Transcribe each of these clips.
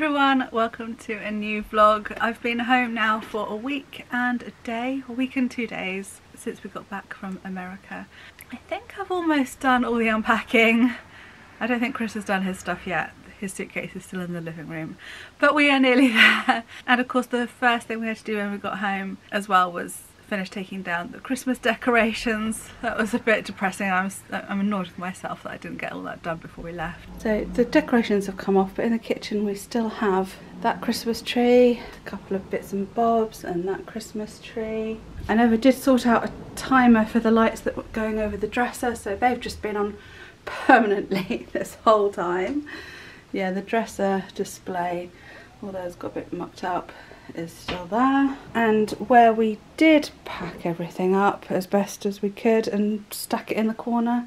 everyone, welcome to a new vlog. I've been home now for a week and a day, a week and 2 days since we got back from America. I think I've almost done all the unpacking. I don't think Chris has done his stuff yet. His suitcase is still in the living room, but we are nearly there. And of course the first thing we had to do when we got home as well was finish taking down the Christmas decorations. That was a bit depressing. I'm annoyed with myself that I didn't get all that done before we left. So the decorations have come off, but in the kitchen we still have that Christmas tree, a couple of bits and bobs, and that Christmas tree. I never did sort out a timer for the lights that were going over the dresser, so they've just been on permanently this whole time. Yeah, the dresser display, although it's got a bit mucked up, is still there. And where we did pack everything up as best as we could and stack it in the corner,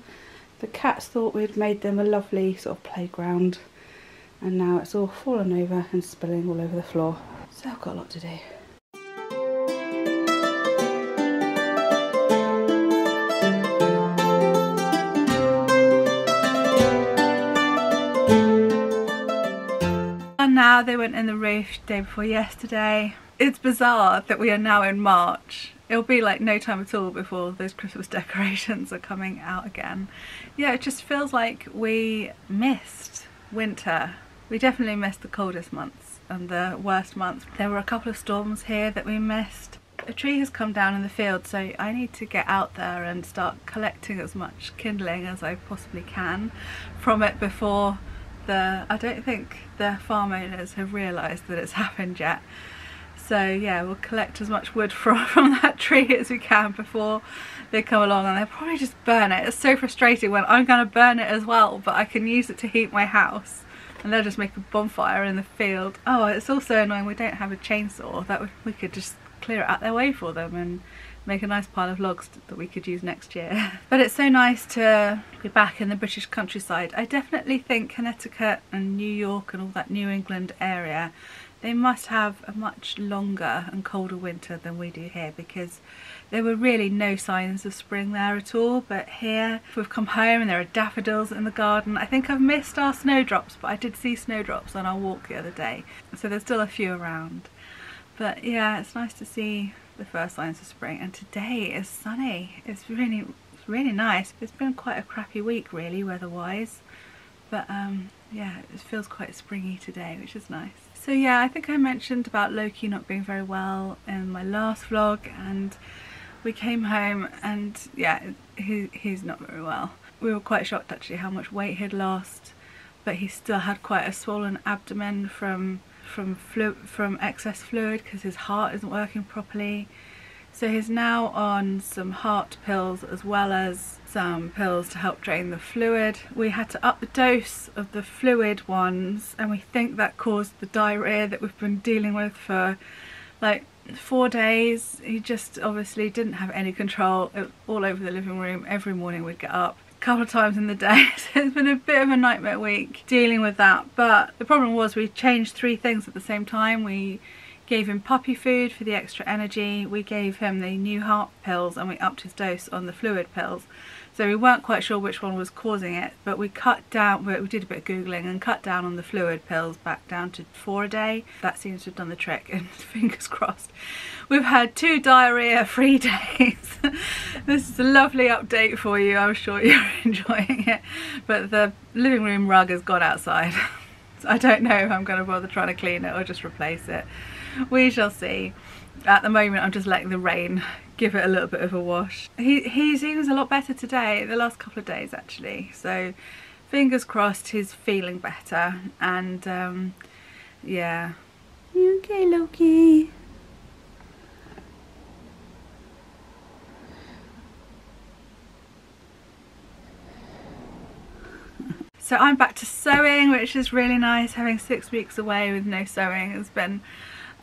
the cats thought we'd made them a lovely sort of playground, and now it's all fallen over and spilling all over the floor. So I've got a lot to do. Now they went in the roof day before yesterday. It's bizarre that we are now in March. It'll be like no time at all before those Christmas decorations are coming out again. Yeah, it just feels like we missed winter. We definitely missed the coldest months and the worst months. There were a couple of storms here that we missed. A tree has come down in the field, so I need to get out there and start collecting as much kindling as I possibly can from it before I don't think the farm owners have realised that it's happened yet. So yeah, we'll collect as much wood from that tree as we can before they come along, and they'll probably just burn it. It's so frustrating when I'm going to burn it as well, but I can use it to heat my house, and they'll just make a bonfire in the field. Oh, it's also annoying we don't have a chainsaw. That we could just clear it out their way for them and make a nice pile of logs that we could use next year. But it's so nice to be back in the British countryside. I definitely think Connecticut and New York and all that New England area, they must have a much longer and colder winter than we do here, because there were really no signs of spring there at all. But here we've come home and there are daffodils in the garden. I think I've missed our snowdrops, but I did see snowdrops on our walk the other day, so there's still a few around. But yeah, it's nice to see the first signs of spring, and today is sunny. It's really nice. It's been quite a crappy week really weather-wise, but yeah, it feels quite springy today, which is nice. So yeah, I think I mentioned about Loki not being very well in my last vlog, and we came home and yeah, he's not very well. We were quite shocked actually how much weight he'd lost, but he still had quite a swollen abdomen from excess fluid, because his heart isn't working properly. So he's now on some heart pills as well as some pills to help drain the fluid. We had to up the dose of the fluid ones, and we think that caused the diarrhea that we've been dealing with for like 4 days. He just obviously didn't have any control. It was all over the living room. Every morning we'd get up couple of times in the day. So it's been a bit of a nightmare week dealing with that. But the problem was we changed 3 things at the same time. We gave him puppy food for the extra energy, we gave him the new heart pills, and we upped his dose on the fluid pills. So we weren't quite sure which one was causing it, but we cut down, we did a bit of googling and cut down on the fluid pills back down to 4 a day. That seems to have done the trick, and fingers crossed. We've had 2 diarrhea-free days. This is a lovely update for you. I'm sure you're enjoying it. But the living room rug has gone outside. So I don't know if I'm going to bother trying to clean it or just replace it. We shall see. At the moment I'm just letting the rain give it a little bit of a wash. He seems a lot better today, the last couple of days actually, so fingers crossed he's feeling better. And yeah. You okay, Loki? So I'm back to sewing, which is really nice. Having 6 weeks away with no sewing has been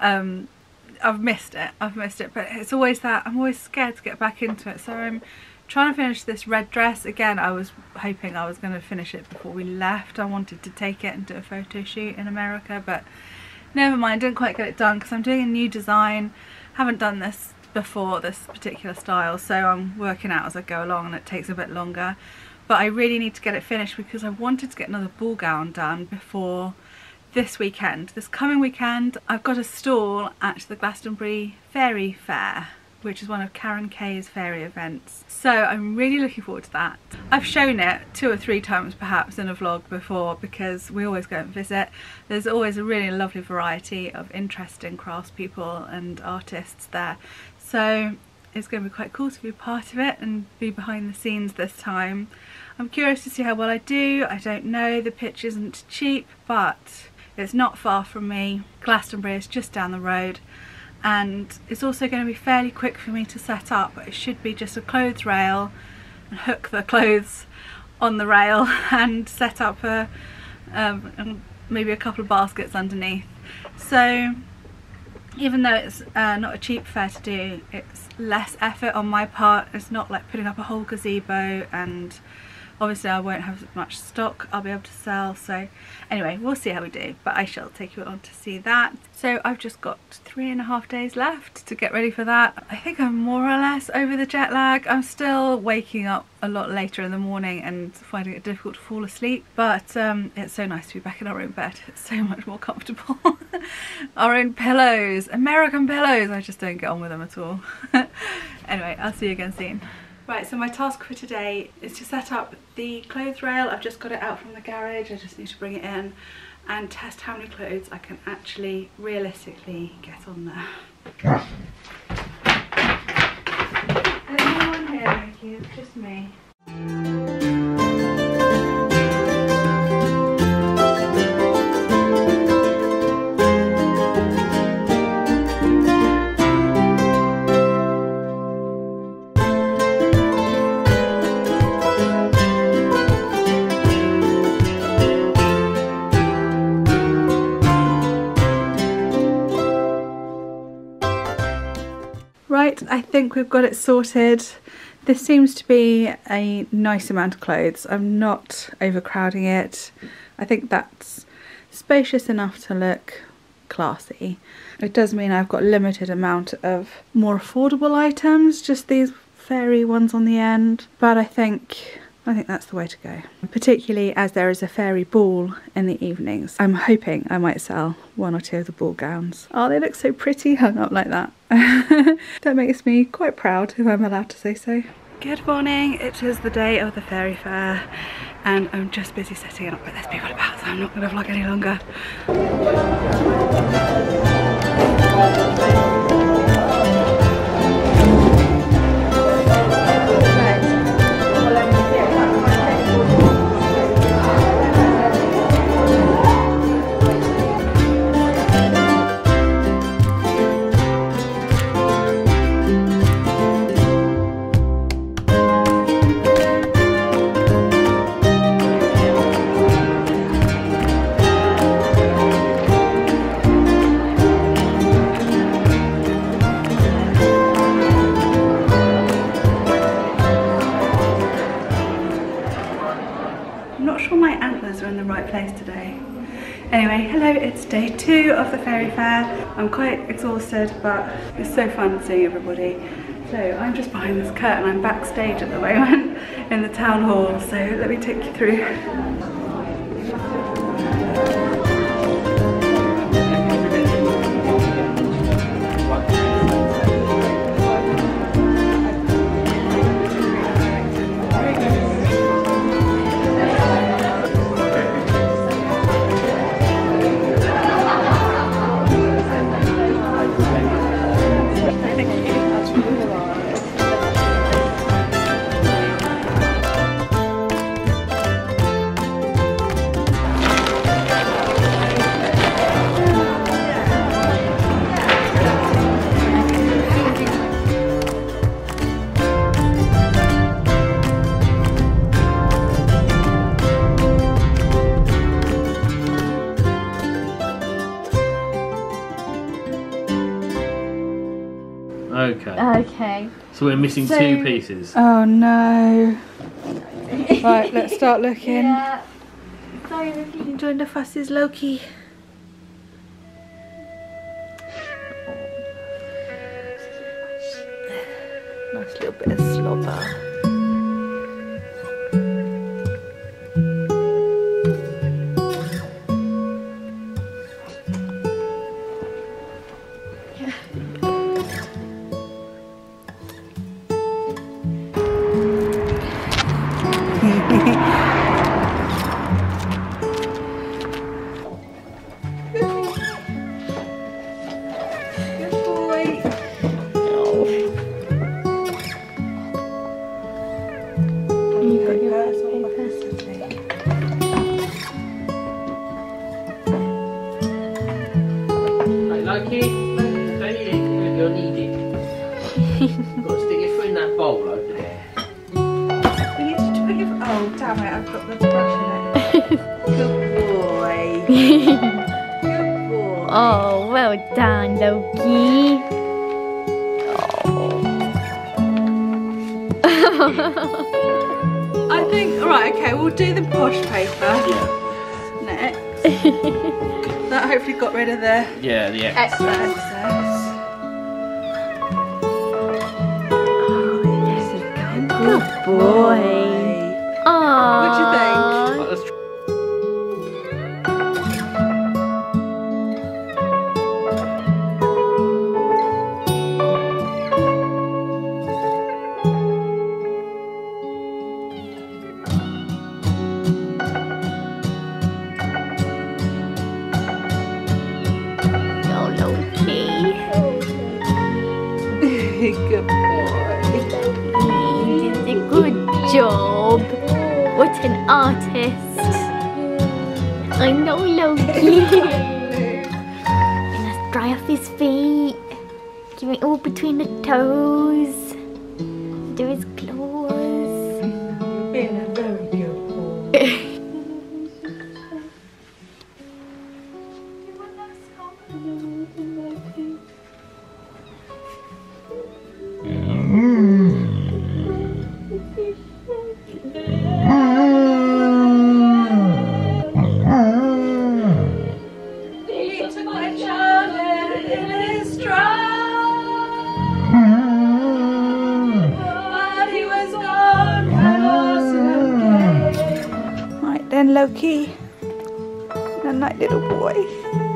I've missed it, but it's always that I'm always scared to get back into it. So I'm trying to finish this red dress again. I was hoping I was going to finish it before we left. I wanted to take it and do a photo shoot in America, but never mind, didn't quite get it done because I'm doing a new design. Haven't done this before, this particular style, so I'm working out as I go along and it takes a bit longer. But I really need to get it finished because I wanted to get another ball gown done before this weekend. This coming weekend I've got a stall at the Glastonbury Fairy Fair, which is one of Karen Kay's fairy events. So I'm really looking forward to that. I've shown it 2 or 3 times perhaps in a vlog before because we always go and visit. There's always a really lovely variety of interesting craftspeople and artists there. So it's going to be quite cool to be part of it and be behind the scenes this time. I'm curious to see how well I do. I don't know, the pitch isn't cheap, but it's not far from me. Glastonbury is just down the road. And it's also going to be fairly quick for me to set up. It should be just a clothes rail and hook the clothes on the rail and set up a maybe a couple of baskets underneath. So even though it's not a cheap fair to do, it's less effort on my part. It's not like putting up a whole gazebo, and obviously I won't have much stock I'll be able to sell. So anyway, we'll see how we do, but I shall take you on to see that. So I've just got 3.5 days left to get ready for that. I think I'm more or less over the jet lag. I'm still waking up a lot later in the morning and finding it difficult to fall asleep, but it's so nice to be back in our own bed. It's so much more comfortable. Our own pillows, American pillows, I just don't get on with them at all. Anyway, I'll see you again soon. Right, so my task for today is to set up the clothes rail. I've just got it out from the garage, I just need to bring it in and test how many clothes I can actually realistically get on there. There's no one here, Mickey, it's just me. I think we've got it sorted. This seems to be a nice amount of clothes. I'm not overcrowding it. I think that's spacious enough to look classy. It does mean I've got a limited amount of more affordable items, just these fairy ones on the end, but I think that's the way to go, particularly as there is a fairy ball in the evenings. I'm hoping I might sell 1 or 2 of the ball gowns. Oh, they look so pretty hung up like that. That makes me quite proud, if I'm allowed to say so. Good morning, it is the day of the fairy fair and I'm just busy setting it up, but there's people about, so I'm not going to vlog any longer. Day 2 of the fairy fair. I'm quite exhausted, but it's so fun seeing everybody. So I'm just behind this curtain. I'm backstage at the moment in the town hall, so let me take you through. Okay. So we're missing 2 pieces. Oh no. Right, let's start looking. Yeah. Sorry, Loki. You joined the fusses, Loki. Nice little bit of slobber. you'll need it. You've got to stick your foot in that bowl over there. We need to put your... Oh, damn it, I've got the brush in it. Good boy. Good boy. Oh, well done, Loki. Oh. I think, right, okay, we'll do the posh paper. Yeah. Next. That hopefully got rid of the, yeah, the excess. Oh, yes, it can. Good boy. Aww. What do you think? Let's try. Good boy. He did a good job. What an artist. I know, Loki. And let's dry off his feet. Give it all between the toes. Do his claws. You've been a very good boy. Right then, Loki, good night, little boy.